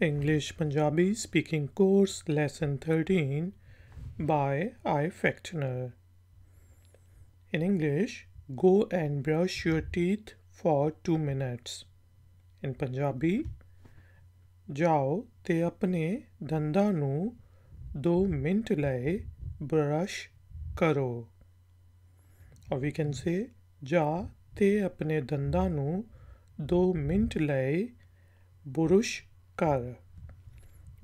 English Punjabi Speaking Course Lesson 13 by Ifactner. In English, go and brush your teeth for 2 minutes. In Punjabi, jao te apne danda nu 2 minute lai brush karo. Or we can say, ja te apne danda nu 2 minute lai brush kar.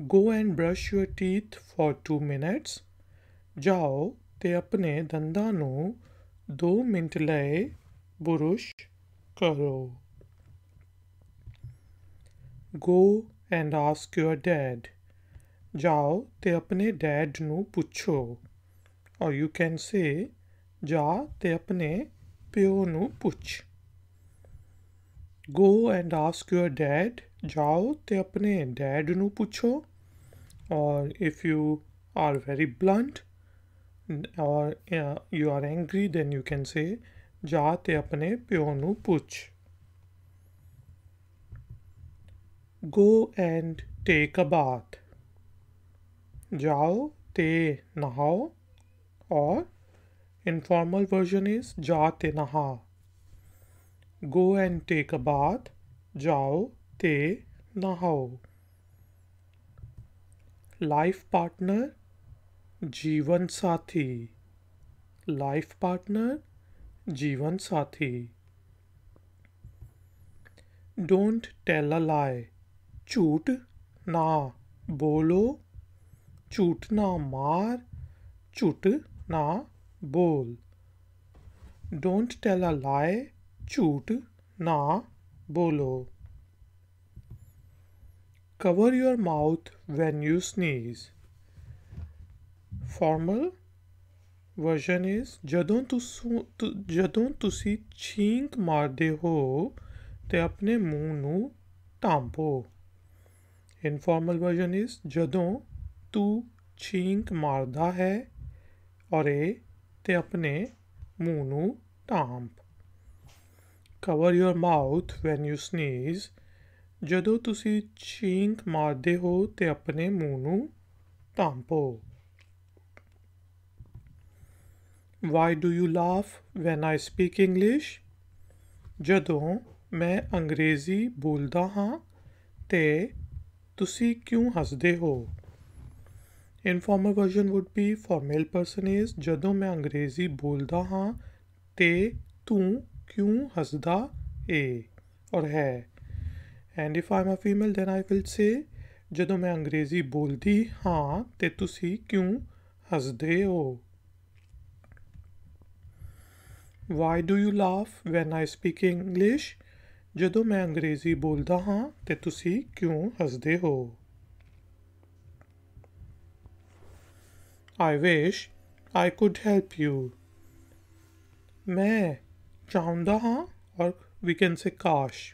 Go and brush your teeth for 2 minutes. Jao te apne danda nu 2 minute lai brush karo. Go and ask your dad. Jao te apne dad nu puchho. Or you can say, ja te apne pyo nu puch. Go and ask your dad. Jao te apne dad nu pucho. Or if you are very blunt or you are angry, then you can say, ja te apne pyo nu puch. Go and take a bath. Jao te nahao. Or informal version is ja te naha. Go and take a bath. Jao te nahao. Life partner, jeevan sathi. Life partner, jeevan sathi. Don't tell a lie. Jhoot na bolo. Jhoot na maar. Jhoot na bol. Don't tell a lie. Jhoot na bolo. Cover your mouth when you sneeze. Formal version is jadon tusi chink marde ho te apne muh nu tampo. Informal version is jadon tu chink marda hai ore te apne muh nu tamp. Cover your mouth when you sneeze. Jadon tusi chink marde ho te apne muh nu tampo. Why do you laugh when I speak English? Jadon main angrezi bolda haan te tusi kyun hasde ho? Informal version would be for male person is jadon main angrezi bolda haan te tu kyun hasda e or hai. And if I'm a female, then I will say jadon main angrezi boldi haan te tusi kyun hasde ho? Why do you laugh when I speak English? Jadon main angrezi bolda haan te tusi kyun hasde ho? I wish I could help you. Main chahnda haan, or we can say kaash.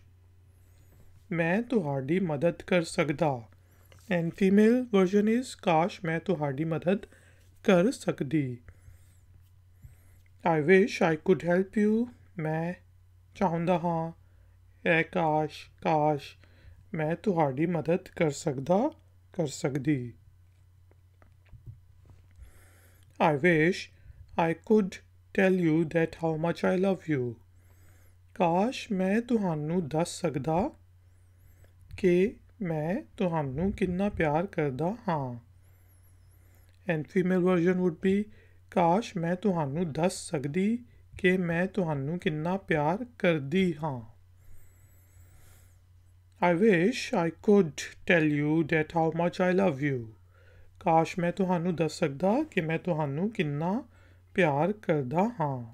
Main tuhadi madad kar sakda. And female version is kaash main tuhadi madad kar sakdi. I wish I could help you. Main chahnda haan. Ay kaash, kaash. Main tuhadi madad kar sakda, kar sakdi. I wish I could tell you that how much I love you. Kaash main tuhanu das sakda ke main tuhanu kinna pyar karda haan. And female version would be kaash main tuhanu das sakdi ke main tuhanu kinna pyar kardi haan. I wish I could tell you that how much I love you. Kaash main tuhanu das sakda ke main tuhanu kinna pyar karda haan.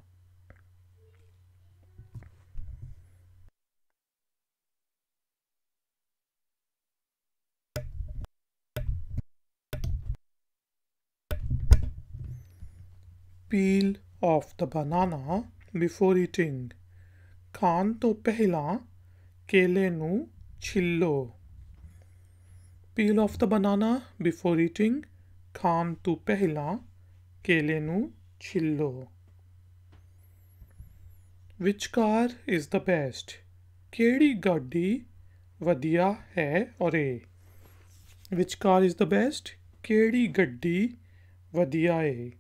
Peel off the banana before eating. Khaan to pehla kele nu chillo. Peel off the banana before eating. Khaan to pehla kele nu chillo. Which car is the best? Kedi gaddi vadiya hai ore? Which car is the best? Kehdi gaddi vadiya hai,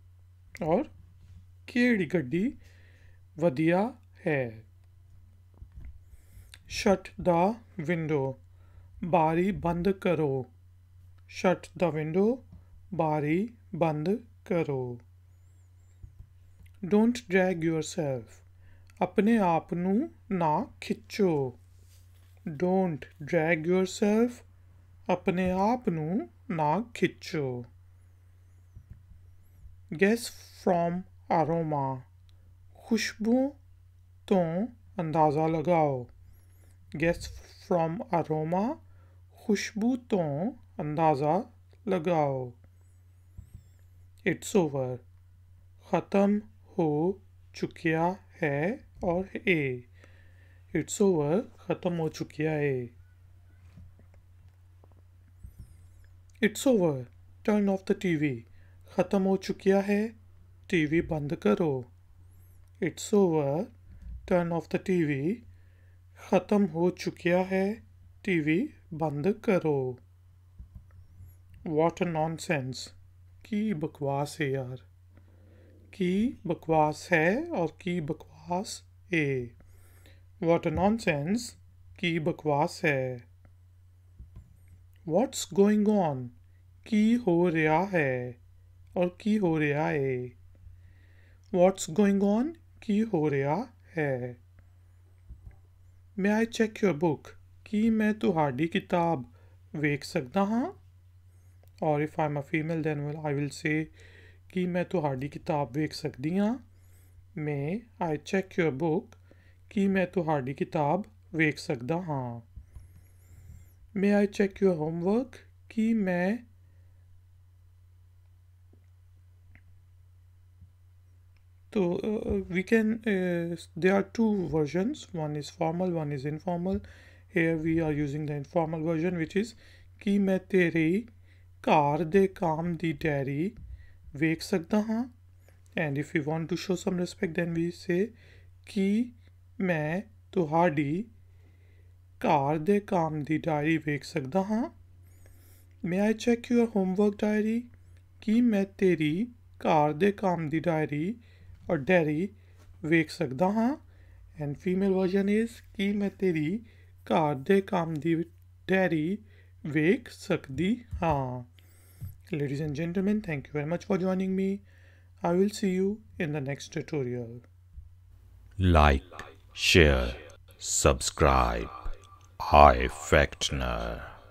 or kehdi gaddi vadiya hai. Shut the window, bari band karo. Shut the window, bari band karo. Don't drag yourself, apne aap nu na khicho. Don't drag yourself, apne aap nu na khicho. Guess from aroma, khushbu ton andaza lagao. Guess from aroma, khushbu ton andaza lagao. It's over, khatam ho chukya hai, or a. It's over, khatam ho chukya hai. It's over, turn off the TV. Khatam ho chukya hai, TV band karo. It's over, turn off the TV. Khatam ho chukya hai, TV band karo. What a nonsense. Ki bakwas hai yaar. Ki bakwas hai or ki bakwas hai. What a nonsense. Ki bakwas hai. What's going on? Ki ho reha hai or ki ho reha hai. What's going on? Ki ho reha hai. May I check your book? Ki main tuhadi kitab vekh sakda haan? Or if I'm a female, then I will say ki main tuhadi kitab vekh sakdi haan. May I check your book? Ki main tuhadi kitab vekh sakda haan. May I check your homework? Ki main so we can there are two versions, one is formal, one is informal. Here we are using the informal version, which is ki main teri car de kaam di diary vekh sakda haan. And if we want to show some respect, then we say ki main tuhadi car de kaam di diary vekh sakda haan. May I check your homework diary? Ki main teri car de kaam di diary or diary vekh sakda haan. And female version is ki main teri ghar de kaam di diary vekh sakdi haan. Ladies and gentlemen, thank you very much for joining me. I will see you in the next tutorial. Like, share, subscribe. Ifactner.